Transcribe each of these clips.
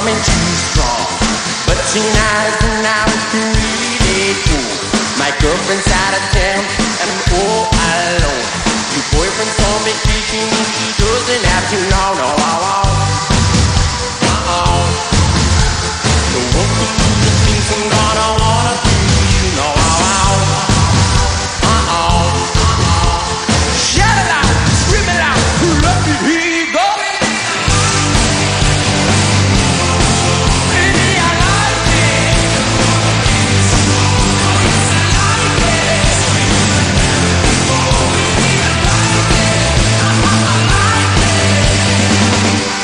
coming too strong. But tonight is an hour to really cool. My girlfriend's out of town and I'm all alone. Your boyfriend's on vacation and he doesn't have to know, no, So what could be the things I'm gonna wanna do, you know, Shout it out, scream it out, let me hear you go. Baby, I like it.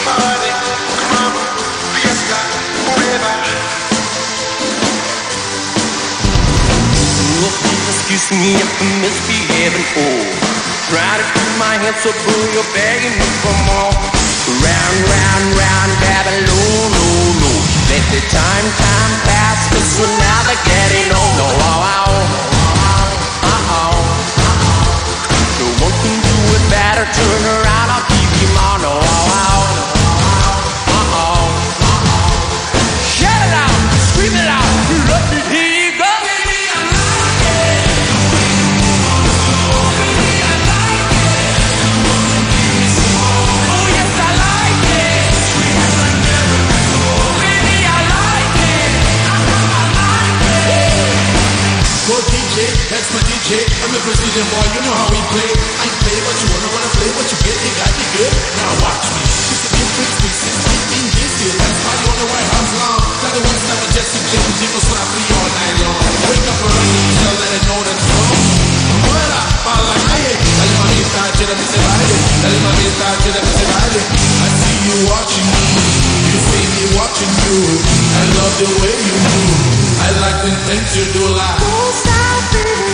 I like it. Party, club, fiesta, forever. Excuse me if I'm misbehaving, try to keep my hands up, boo, you're begging me for more. Round, round, round, Babylon, no. Let the time pass, 'cause we're never getting old. No one can do it better, turn around, I'll keep you on, Shout it out, scream it out, let me hear. That's my DJ, I'm a Brazilian boy, you know how we play. I play what you wanna play, what you get, it got me good. Now watch me, it's a difference, it's 15 years here. That's why you wanna wear arms long. That it was not a Jesse James, it was not free all night long. Wake up early, tell that I know that's wrong. Muera, pala calle, dale mamita, llévame ese baile. Dale mamita, llévame ese baile. I see you watching me, you see me watching you. I love the way you move, I like the things you do like. Don't stop it.